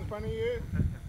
In front of you.